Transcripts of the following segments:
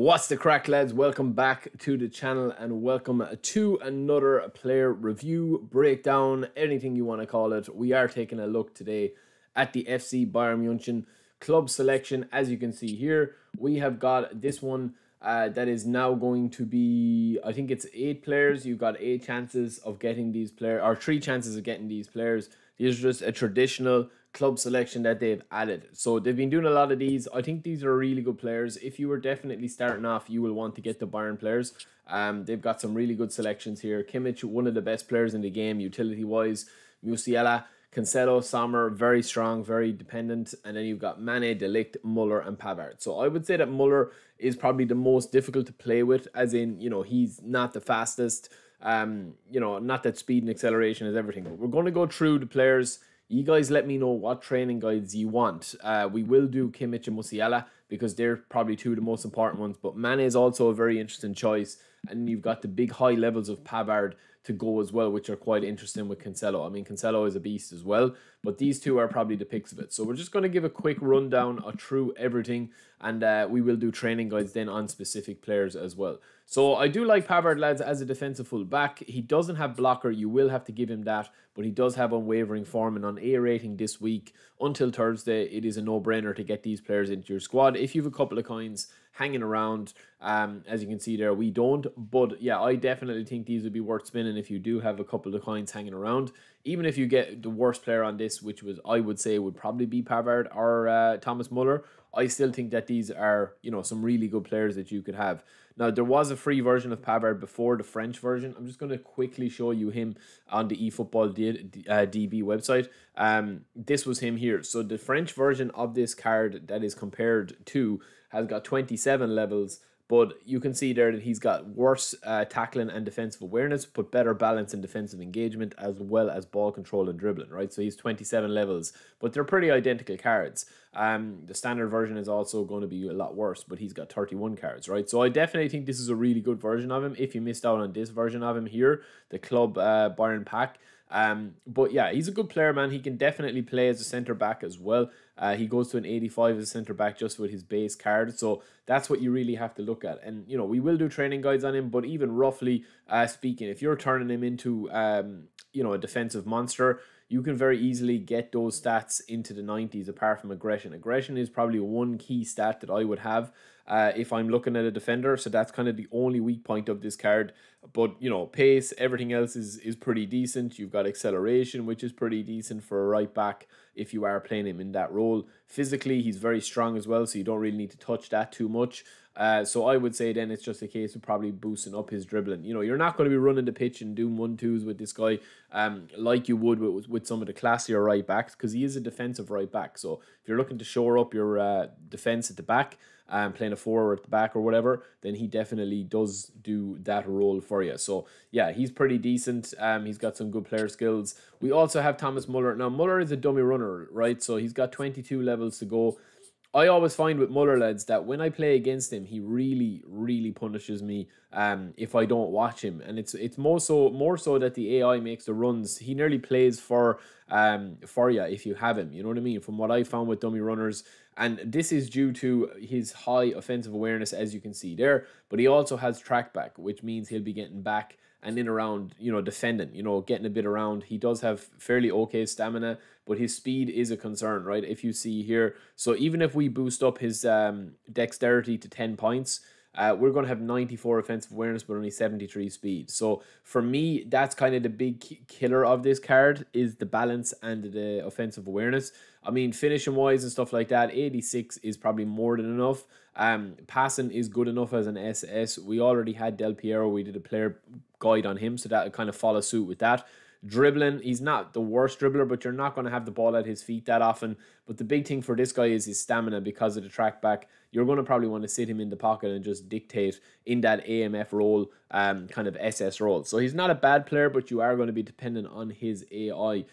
What's the crack, lads? Welcome back to the channel and welcome to another player review, breakdown, anything you want to call it. We are taking a look today at the FC Bayern Munich club selection. As you can see here, we have got this one that is now going to be, I think it's 8 players. You've got 8 chances of getting these players, or 3 chances of getting these players. These are just a traditional club selection that they've added. So they've been doing a lot of these. I think these are really good players. If you were definitely starting off, you will want to get the Bayern players. They've got some really good selections here. Kimmich, one of the best players in the game, utility-wise. Musiala, Cancelo, Sommer, very strong, very dependent. And then you've got Mane, De Ligt, Muller and Pavard. So I would say that Muller is probably the most difficult to play with, as in, you know, he's not the fastest. You know, not that speed and acceleration is everything. But we're going to go through the players. You guys let me know what training guides you want. We will do Kimmich and Musiala because they're probably two of the most important ones. But Mane is also a very interesting choice. And you've got the big high levels of Pavard to go as well, which are quite interesting with Cancelo. I mean, Cancelo is a beast as well. But these two are probably the picks of it. So we're just going to give a quick rundown through everything. And we will do training guides then on specific players as well. So I do like Pavard, lads, as a defensive full back. He doesn't have blocker. You will have to give him that. But he does have unwavering form. And on A rating this week until Thursday, it is a no-brainer to get these players into your squad. If you have a couple of coins hanging around, as you can see there, we don't. But yeah, I definitely think these would be worth spinning if you do have a couple of coins hanging around. Even if you get the worst player on this, which was, I would say, would probably be Pavard or Thomas Muller, I still think that these are, you know, some really good players that you could have. Now, there was a free version of Pavard before, the French version. I'm just going to quickly show you him on the eFootball DB website. This was him here. So the French version of this card that is compared to has got 27 levels. But you can see there that he's got worse tackling and defensive awareness, but better balance and defensive engagement, as well as ball control and dribbling, right? So he's 27 levels, but they're pretty identical cards. The standard version is also going to be a lot worse, but he's got 31 cards, right? So I definitely think this is a really good version of him. If you missed out on this version of him here, the club Bayern pack. But yeah, he's a good player, man. He can definitely play as a centre back as well. He goes to an 85 as a centre back just with his base card. So that's what you really have to look at. And, you know, we will do training guides on him, but even roughly speaking, if you're turning him into, you know, a defensive monster, you can very easily get those stats into the 90s apart from aggression. Aggression is probably one key stat that I would have if I'm looking at a defender. So that's kind of the only weak point of this card. But, you know, pace, everything else is pretty decent. You've got acceleration, which is pretty decent for a right back if you are playing him in that role. Physically, he's very strong as well, so you don't really need to touch that too much. So I would say then it's just a case of probably boosting up his dribbling. You know, you're not going to be running the pitch and doing 1-2s with this guy like you would with some of the classier right backs, because he is a defensive right back. So if you're looking to shore up your defense at the back, playing a forward at the back or whatever, then he definitely does do that role for you. So yeah, he's pretty decent. He's got some good player skills. We also have Thomas Muller. Now Muller is a dummy runner, right? So he's got 22 levels to go. I always find with Muller, lads, that when I play against him, he really, really punishes me if I don't watch him. And it's more so that the AI makes the runs. He nearly plays for you if you have him. You know what I mean? From what I found with dummy runners. And this is due to his high offensive awareness, as you can see there. But he also has track back, which means he'll be getting back and in around, you know, defending, you know, getting a bit around. He does have fairly okay stamina, but his speed is a concern, right? If you see here, so even if we boost up his dexterity to 10 points, we're going to have 94 offensive awareness, but only 73 speed. So for me, that's kind of the big killer of this card is the balance and the offensive awareness. I mean, finishing wise and stuff like that, 86 is probably more than enough. Passing is good enough as an SS. We already had Del Piero. We did a player guide on him, so that'll kind of follow suit with that. Dribbling, he's not the worst dribbler, but you're not going to have the ball at his feet that often. But the big thing for this guy is his stamina because of the track back. You're going to probably want to sit him in the pocket and just dictate in that AMF role, kind of SS role. So he's not a bad player, but you are going to be dependent on his AI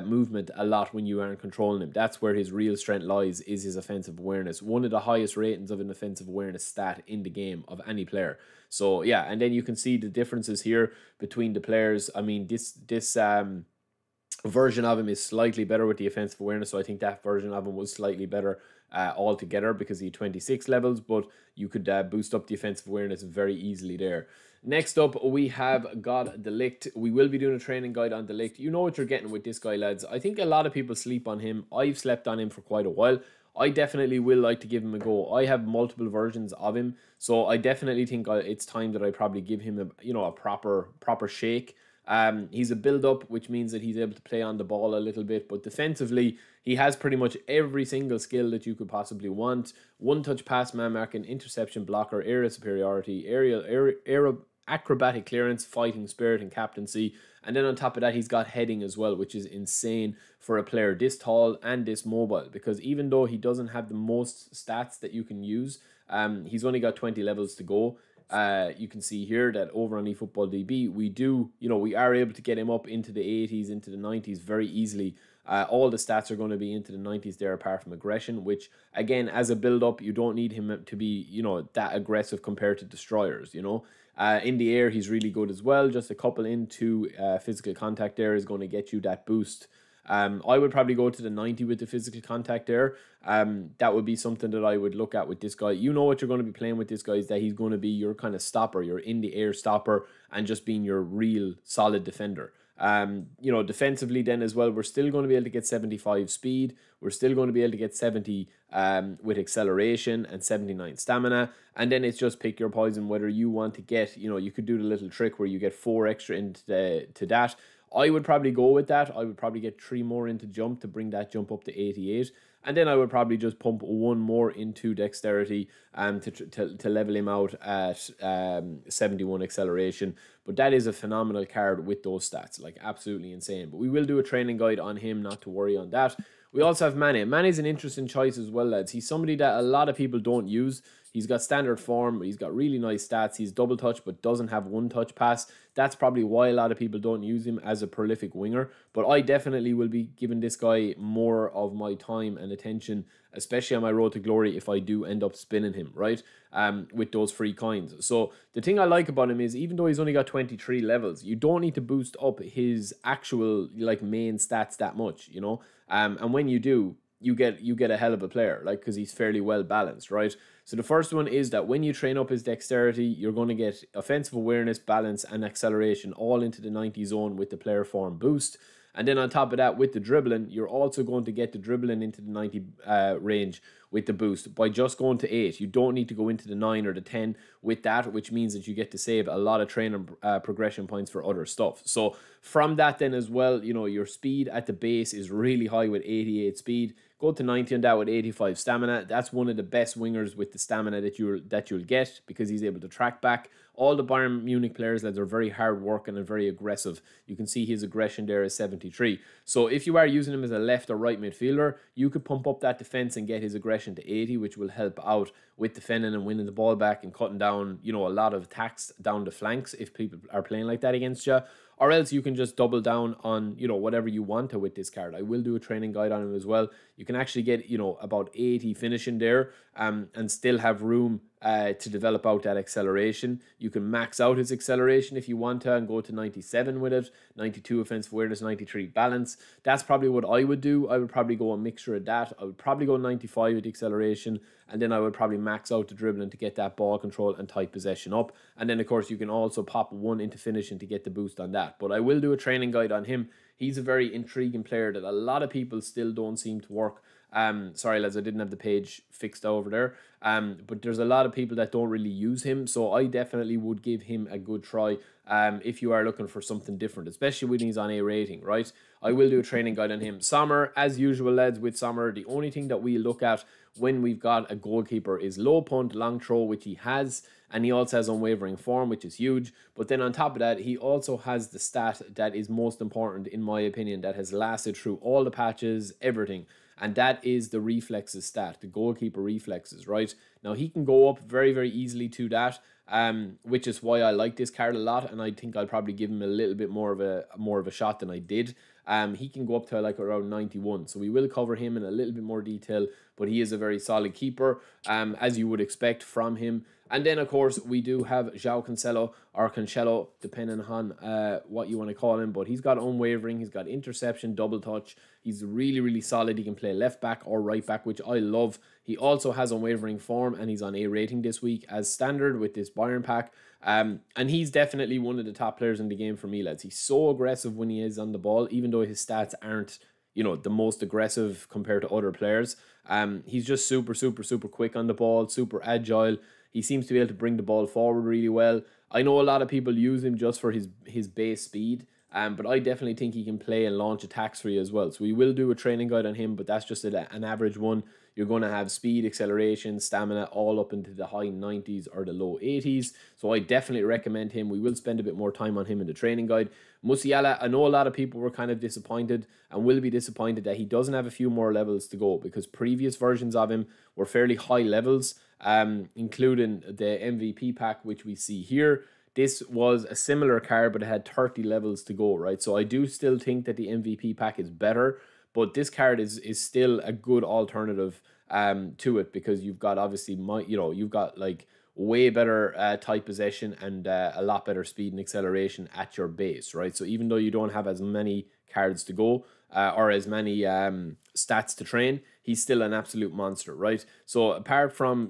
movement a lot when you aren't controlling him. That's where his real strength lies, is his offensive awareness. One of the highest ratings of an offensive awareness stat in the game of any player. So yeah, and then you can see the differences here between the players. I mean, this version of him is slightly better with the offensive awareness, so I think that version of him was slightly better altogether because he had 26 levels, but you could boost up defensive awareness very easily there. Next up, we have got De Ligt. We will be doing a training guide on De Ligt. You know what you're getting with this guy, lads. I think a lot of people sleep on him. I've slept on him for quite a while. I definitely will like to give him a go. I have multiple versions of him, so I definitely think it's time that I probably give him a, you know, a proper shake. He's a build-up, which means that he's able to play on the ball a little bit, but defensively, he has pretty much every single skill that you could possibly want. One-touch pass, man marking, interception blocker, area superiority, acrobatic clearance, fighting spirit, and captaincy. And then on top of that, he's got heading as well, which is insane for a player this tall and this mobile, because even though he doesn't have the most stats that you can use, he's only got 20 levels to go. You can see here that over on eFootball DB, we are able to get him up into the 80s, into the 90s very easily. All the stats are going to be into the 90s there, apart from aggression, which, again, as a build-up, you don't need him to be, you know, that aggressive compared to destroyers, you know. In the air, he's really good as well. Just a couple into physical contact there is going to get you that boost. I would probably go to the 90 with the physical contact there. That would be something that I would look at with this guy. You know what you're going to be playing with this guy is that he's going to be your kind of stopper, your in the air stopper, and just being your real solid defender. You know, defensively then as well, we're still going to be able to get 75 speed. We're still going to be able to get 70 with acceleration and 79 stamina. And then it's just pick your poison whether you want to get, you know, you could do the little trick where you get 4 extra into that. I would probably go with that. I would probably get 3 more into jump to bring that jump up to 88. And then I would probably just pump 1 more into dexterity to level him out at 71 acceleration. But that is a phenomenal card with those stats, like absolutely insane. But we will do a training guide on him, not to worry on that. We also have Mane. Mane is an interesting choice as well, lads. He's somebody that a lot of people don't use. He's got standard form. He's got really nice stats. He's double touch, but doesn't have one touch pass. That's probably why a lot of people don't use him as a prolific winger. But I definitely will be giving this guy more of my time and attention, especially on my road to glory if I do end up spinning him, right? With those free coins. So the thing I like about him is even though he's only got 23 levels, you don't need to boost up his actual like main stats that much, you know? And when you do, you get a hell of a player, like, because he's fairly well balanced, right? So the first one is that when you train up his dexterity, you're going to get offensive awareness, balance, and acceleration all into the 90 zone with the player form boost. And then on top of that, with the dribbling, you're also going to get the dribbling into the 90 range with the boost by just going to 8. You don't need to go into the 9 or the 10 with that, which means that you get to save a lot of training progression points for other stuff. So from that then as well, you know, your speed at the base is really high with 88 speed. Go to 90 on that with 85 stamina. That's one of the best wingers with the stamina that you'll get because he's able to track back. All the Bayern Munich players that are very hard working and very aggressive. You can see his aggression there is 73. So if you are using him as a left or right midfielder, you could pump up that defense and get his aggression to 80, which will help out with defending and winning the ball back and cutting down, you know, a lot of attacks down the flanks if people are playing like that against you. Or else you can just double down on, you know, whatever you want to with this card. I will do a training guide on him as well. You can actually get, you know, about 80 finishing there and still have room to develop out that acceleration. You can max out his acceleration if you want to and go to 97 with it, 92 offensive awareness, 93 balance. That's probably what I would do. I would probably go a mixture of that. I would probably go 95 with the acceleration, and then I would probably max out the dribbling to get that ball control and tight possession up. And then, of course, you can also pop 1 into finishing to get the boost on that. But I will do a training guide on him. He's a very intriguing player that a lot of people still don't seem to work. Sorry, lads, I didn't have the page fixed over there. But there's a lot of people that don't really use him, so I definitely would give him a good try if you are looking for something different, especially when he's on A rating, right? I will do a training guide on him. Sommer, as usual, lads, with Sommer, the only thing that we look at when we've got a goalkeeper is low punt, long throw, which he has, and he also has unwavering form, which is huge. But then on top of that, he also has the stat that is most important, in my opinion, that has lasted through all the patches, everything. And that is the reflexes stat, the goalkeeper reflexes, right? Now, he can go up very, very easily to that, which is why I like this card a lot, and I think I'll probably give him a little bit more of a shot than I did. He can go up to like around 91, so we will cover him in a little bit more detail, but he is a very solid keeper, as you would expect from him. And then, of course, we do have João Cancelo, or Cancelo, depending on what you want to call him. But he's got unwavering, he's got interception, double touch. He's really, really solid. He can play left back or right back, which I love. He also has unwavering form and he's on A rating this week as standard with this Bayern pack. And he's definitely one of the top players in the game for me, lads. He's so aggressive when he is on the ball, even though his stats aren't, you know, the most aggressive compared to other players. He's just super quick on the ball, super agile. He seems to be able to bring the ball forward really well. I know a lot of people use him just for his base speed, but I definitely think he can play and launch attacks for you as well. So we will do a training guide on him, but that's just an average one. You're going to have speed, acceleration, stamina, all up into the high 90s or the low 80s. So I definitely recommend him. We will spend a bit more time on him in the training guide. Musiala, I know a lot of people were kind of disappointed and will be disappointed that he doesn't have a few more levels to go, because previous versions of him were fairly high levels, including the MVP pack, which we see here. This was a similar card, but it had 30 levels to go, right? So I do still think that the MVP pack is better, but this card is still a good alternative to it, because you've got obviously, you've got like way better tight possession and a lot better speed and acceleration at your base, right? So even though you don't have as many cards to go or as many stats to train, he's still an absolute monster, right? So apart from,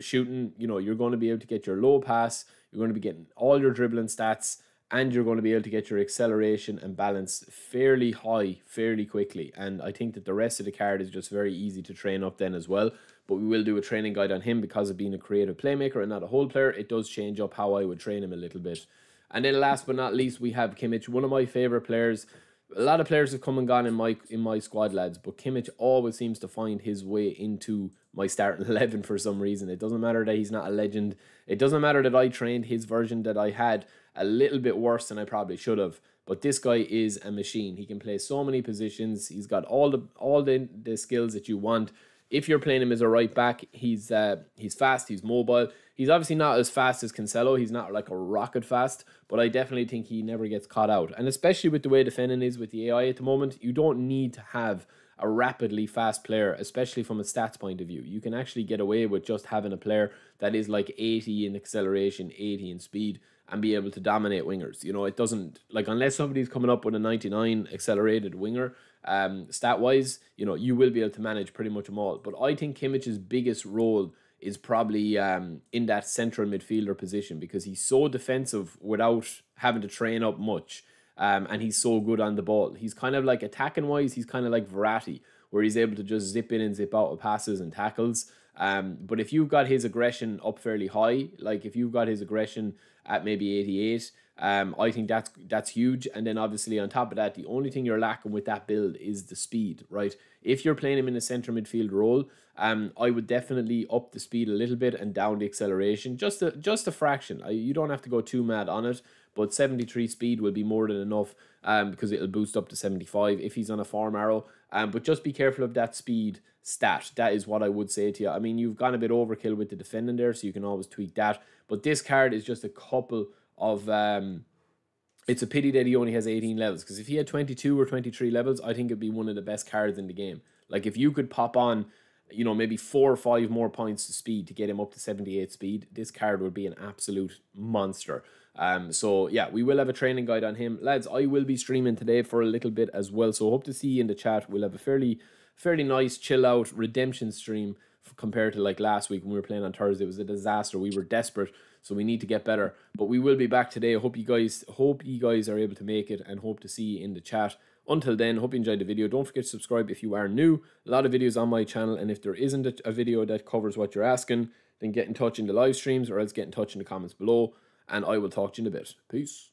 shooting, you're going to be able to get your low pass, you're going to be getting all your dribbling stats, and you're going to be able to get your acceleration and balance fairly high, fairly quickly. And I think that the rest of the card is just very easy to train up then as well. But we will do a training guide on him, because of being a creative playmaker and not a hole player, it does change up how I would train him a little bit. And then last but not least, we have Kimmich, one of my favorite players. A lot of players have come and gone in my squad, lads, but Kimmich always seems to find his way into my starting 11 for some reason. It doesn't matter that he's not a legend. It doesn't matter that I trained his version that I had a little bit worse than I probably should have. But this guy is a machine. He can play so many positions. He's got all the skills that you want. If you're playing him as a right back, he's fast, he's mobile. He's obviously not as fast as Cancelo. He's not like a rocket fast, but I definitely think he never gets caught out. And especially with the way defending is with the AI at the moment, you don't need to have a rapidly fast player, especially from a stats point of view. You can actually get away with just having a player that is like 80 in acceleration, 80 in speed, and be able to dominate wingers. You know, it doesn't, like, unless somebody's coming up with a 99 accelerated winger, stat wise, you will be able to manage pretty much them all. But I think Kimmich's biggest role is probably in that central midfielder position, because he's so defensive without having to train up much. And he's so good on the ball. He's kind of like, attacking wise, he's kind of like Verratti, where he's able to just zip in and zip out of passes and tackles. But if you've got his aggression up fairly high, like if you've got his aggression at maybe 88, I think that's huge. And then obviously on top of that, the only thing you're lacking with that build is the speed, right? If you're playing him in a centre midfield role, I would definitely up the speed a little bit and down the acceleration, just a fraction. You don't have to go too mad on it, but 73 speed will be more than enough, because it'll boost up to 75 if he's on a form arrow. But just be careful of that speed stat. That is what I would say to you. I mean, you've gone a bit overkill with the defending there, so you can always tweak that. But this card is just a couple of... It's a pity that he only has 18 levels, because if he had 22 or 23 levels, I think it'd be one of the best cards in the game. Like, if you could pop on, maybe 4 or 5 more points to speed to get him up to 78 speed, this card would be an absolute monster. So yeah, we will have a training guide on him, lads. I will be streaming today for a little bit as well, so hope to see you in the chat. We'll have a fairly nice chill out redemption stream compared to like last week when we were playing on Thursday. It was a disaster. We were desperate, so we need to get better, but we will be back today. Hope you guys are able to make it, and hope to see you in the chat. Until then, hope you enjoyed the video. Don't forget to subscribe if you are new. A lot of videos on my channel, and if there isn't a video that covers what you're asking, then get in touch in the live streams, or else get in touch in the comments below. And I will talk to you in a bit. Peace.